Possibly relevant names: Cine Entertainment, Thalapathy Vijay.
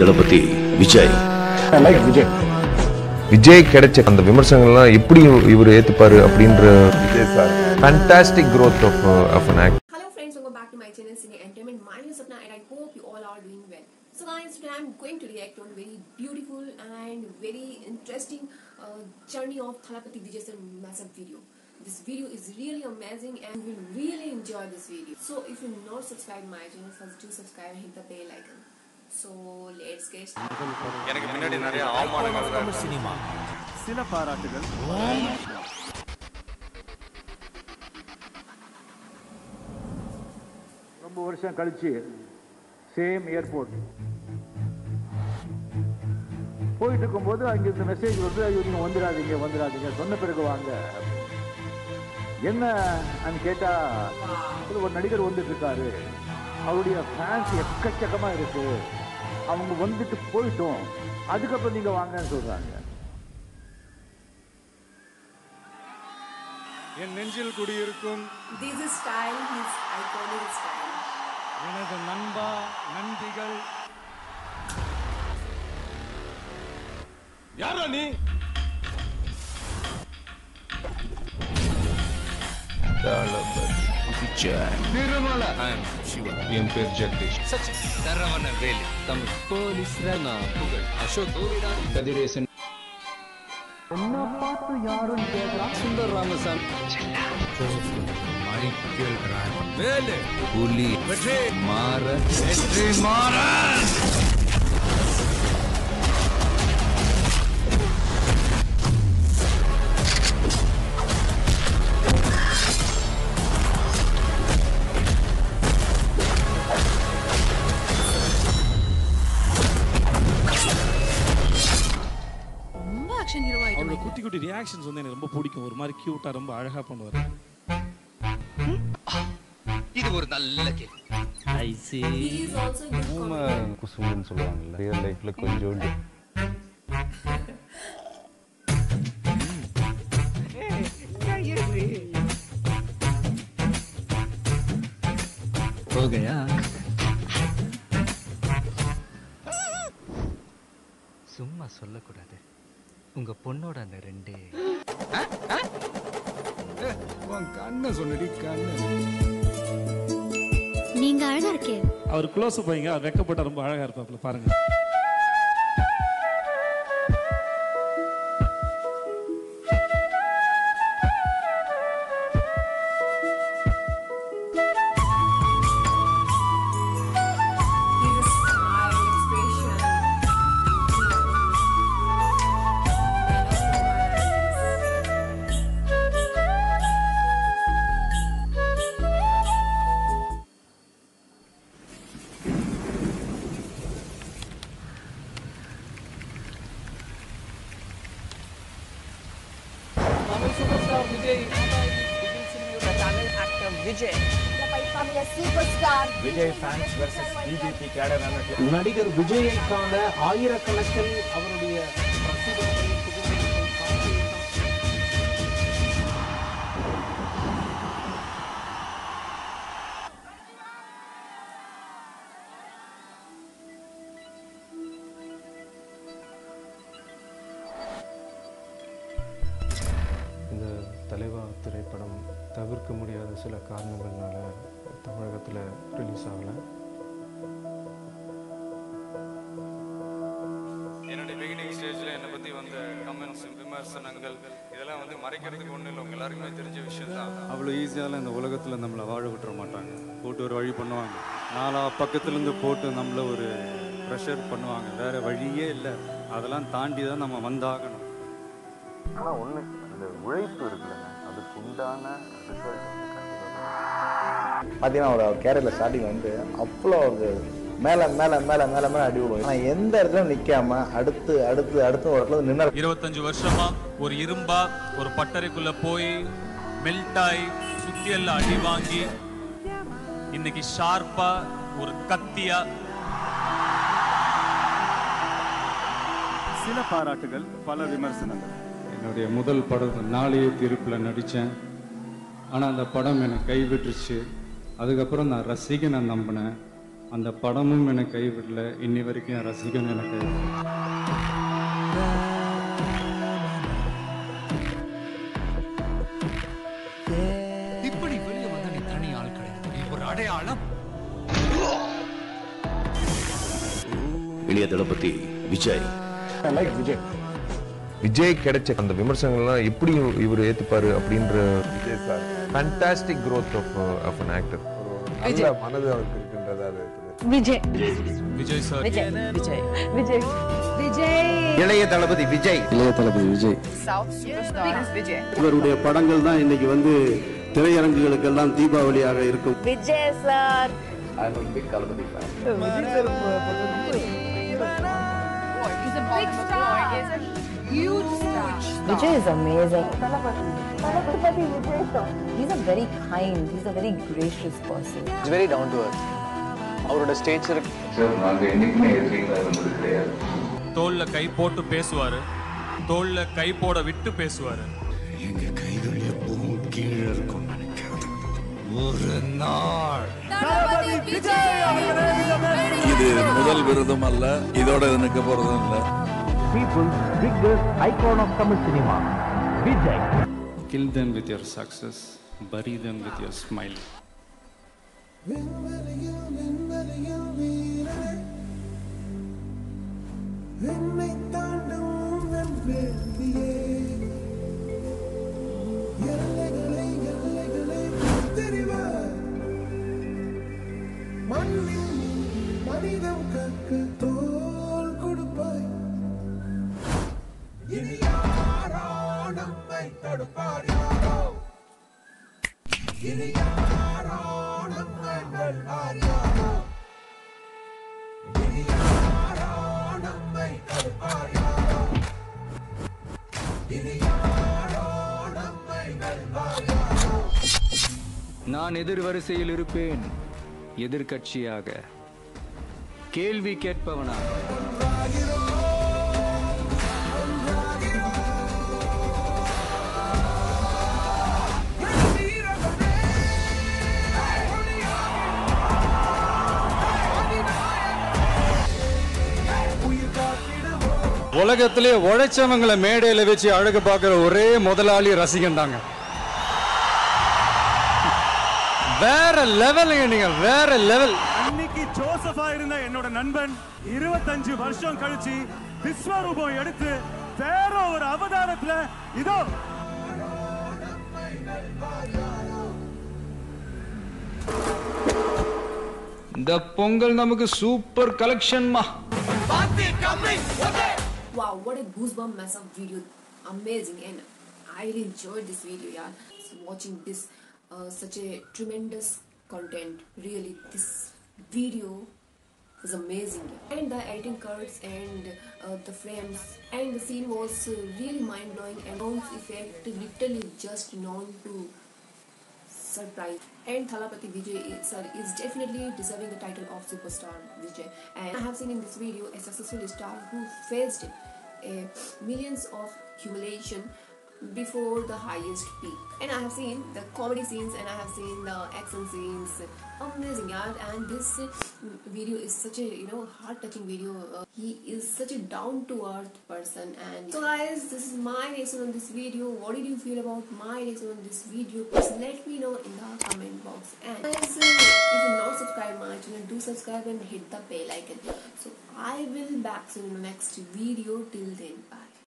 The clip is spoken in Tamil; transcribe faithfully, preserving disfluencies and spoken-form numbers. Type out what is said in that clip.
Thalapathy Vijay. I like Vijay. Vijay கிடைச்ச அந்த விமர்சனங்கள்லாம் எப்படி இவர ஏத்துபாரு அப்படிங்கற Vijay sir. Fantastic growth of uh, of an actor. Hello friends, welcome back to my channel Cine Entertainment. My name is Sapna and I hope you all are doing well. So guys, today I'm going to react on very beautiful and very interesting uh, journey of Thalapathy Vijay's massive video. This video is really amazing and you will really enjoy this video. So if you not subscribe my channel, first do subscribe and hit the bell icon. So let's get started. எனக்கு முன்னாடி நிறைய ஆமானங்கள் இருக்கு. சினிமா சில பாராட்டுகள். ரொம்ப வருஷம் கழிச்சு சேம் ஏர்போர்ட் போயிட்டு இருக்கும்போது அங்க இந்த மெசேஜ் வருது, ஐயோ நீங்க வந்துடாதீங்க வந்துடாதீங்க சொன்ன பிறகு வாங்க என்ன நான் கேட்டா ஒரு நடிகர் வந்துட்டு இருக்காரு, அவருடைய ஃபேன்ஸ் எக்கச்சக்கமா இருக்கு, அவங்க வந்துட்டு போயிட்டோம் அதுக்கப்புறம் நீங்க வாங்கன்னு சொல்றாங்க. என் நெஞ்சில் குடியிருக்கும் this style is iconic style. எனது நண்பா நந்திகள் யாரா நீ? தளபதி திருமலை சிவா என் பேர் ஜெகதீஷ் சச்சி தரவன வேலு தமிழ் போலீஸ் ரனா புகழ் அசோக் கோவிடான் கதிரேசன் என்ன பார்த்து யாரும் கேக்குறா சுந்தர் ராமசாமி மாணிக்கல் ராய் வேலு புலி வெற்றி மாற வெற்றி மாற குட்டி குட்டி ரியாக்ஷன்ஸ் வந்து எனக்கு ரொம்ப பிடிக்கும். ஒரு மாதிரி கியூட்டா ரொம்ப அழகா பண்ணுவாரு. இது ஒரு நல்ல கேள்வி. ஐ சீ நம்ம குசும்னு சொல்வாங்கல ரியல் லைஃப்ல கொஞ்சம் ஹோ गया சும்மா சொல்ல கூடாது. உங்க பொண்ணோட அந்த ரெண்டு உன் கண்ண சொன்னடி கண்ண நீங்க அழகா இருக்கே. அவர் க்ளோஸ் போயிங்க, அவர் வெக்கப்பட்ட ரொம்ப அழகா இருப்பாப்ல பாருங்க. Superstar Vijay channel actor Vijay superstar Vijay fans versus BJP cadre नडिगर विजय ஆயிரக்கணக்கில் அவருடைய தலைவா திரைப்படம் தவிர்க்க முடியாத சில காரணங்களால தமிழகத்தில் ரிலீஸ் ஆகல. என்னுடைய பிகினிங் ஸ்டேஜில் என்னை பற்றி வந்த கமெண்ட்ஸ் விமர்சனங்கள் இதெல்லாம் வந்து மறைக்கிறதுக்கு ஒன்றும் இல்லை, உங்கள் எல்லாருக்குமே தெரிஞ்ச விஷயம் தான். அவ்வளோ ஈஸியால் இந்த உலகத்தில் நம்மளை வாழ விட்டுற மாட்டாங்க, போட்டு ஒரு வழி பண்ணுவாங்க. நாலா பக்கத்துலேருந்து போட்டு நம்மளை ஒரு ப்ரெஷர் பண்ணுவாங்க, வேறு வழியே இல்லை. அதெல்லாம் தாண்டி தான் நம்ம வந்தாகணும். ஆனால் ஒன்று இந்த உழைப்பு இருக்குல்ல, அதுக்கு உண்டான பார்த்தீங்கன்னா அவரோட கேரியரில் ஸ்டார்டிங் வந்து அவ்வளோ ஒரு மேலே மேலே மேலே மேலே மேலே அடி விடுவோம். ஆனால் எந்த இடத்துலையும் நிற்காம அடுத்து அடுத்து அடுத்த ஒரு இடத்துல நின்று இருபத்தஞ்சு வருஷமா ஒரு இரும்பா ஒரு பட்டறைக்குள்ளே போய் மெல்டாய் சுற்றி எல்லாம் அடி வாங்கி இன்னைக்கு ஷார்ப்பாக ஒரு கத்தியாக சில பாராட்டுகள் பல விமர்சனங்கள். என்னுடைய முதல் படம் நாளைய தீர்ப்பில் நடித்தேன், ஆனால் அந்த படம் என்னை கைவிட்டுருச்சு. அதுக்கப்புறம் நான் ரசிகனை நம்பினேன், அந்த படமும் என்ன கைவிடல இன்னி வரைக்கும் ரசிகன் எனக்கு இப்படி வெளிய வந்த நீ தனி ஆள் கிடையாது நீ ஒரு அடையாளம் இளைய தளபதி விஜய் I like விஜய் விஜய் கிடைச்ச அந்த விமர்சனங்கள எப்படி இவர் ஏத்துப்பாரு அப்படிங்கற Vijay sir fantastic growth of of an actor நல்ல மனது அவருக்கு இருக்கின்றதா இருக்குது Vijay Vijay sir Vijay Vijay Vijay Vijay Ilaya Thalapathy Vijay Ilaya Thalapathy Vijay south super star Vijay இவருடைய படங்கள் தான் இன்னைக்கு வந்து திரையரங்குகளுக்கு எல்லாம் தீபாவளியாக இருக்கும் Vijay sir I am a big Thalapathy fan Vijay sir he's a big star he's a huge star Vijay is amazing Thalapathy Thalapathy Vijay sir he's a very kind he's a very gracious person he's very down to earth அவரோட ஸ்டேஜ் இருக்கு sir நான் என்னைக்குமே எதிரிங்களா இருந்தது கிடையாது தோள்ல கை போட்டு பேசுவாரு தோள்ல கை போட விட்டு பேசுவாரு எங்க கைகள் எப்பவும் கீழ இருக்கும் நினைக்கிறது ஒரு நாள் Thalapathy Vijay அவர்களே இது முதல் விருதும் அல்ல இதோட எனக்கு போறதும் இல்ல People's biggest icon of Tamil cinema, Vijay. Kill them with your success, bury them with your smile. நான் எதிர்வரிசையில் இருப்பேன் எதிர்க்கட்சியாக கேள்வி கேட்பவனாக உலகத்திலே உழைச்சவங்களை மேடையில வச்சு அழகு பார்க்குற ஒரே முதலாளி ரசிகன் தாங்க வேற லெவல் நீங்க வேற லெவல் அன்னைக்கு ஜோசஃபா இருந்த என்னோட நண்பன் இருபத்தஞ்சு வருஷம் கழிச்சு விஸ்வரூபம் எடுத்து வேற ஒரு அவதாரத்துல இதோ இந்த பொங்கல் நமக்கு சூப்பர் கலெக்ஷன்மா Wow, what a goosebump mess up video. Amazing and I really enjoyed this video yaar. So watching this uh, such a tremendous content. Really this video was amazing. Yaar. And the editing cuts and uh, the frames and the scene was uh, really mind blowing and sound effect literally just known to surprise. And Thalapathy Vijay sir is definitely deserving the title of superstar Vijay. And I have seen in this video a successful star who faced a millions of humiliation before the highest peak. And I have seen the comedy scenes and I have seen the action scenes. Amazing art and this video is such a you know heart touching video. Uh, he is such a down to earth person. And so guys, this is my reaction on this video. What did you feel about my reaction on this video? Please let me know in the comment box. And guys, if you not subscribe my channel, do subscribe and hit the bell icon. So I will back soon in the next video. Till then. Bye.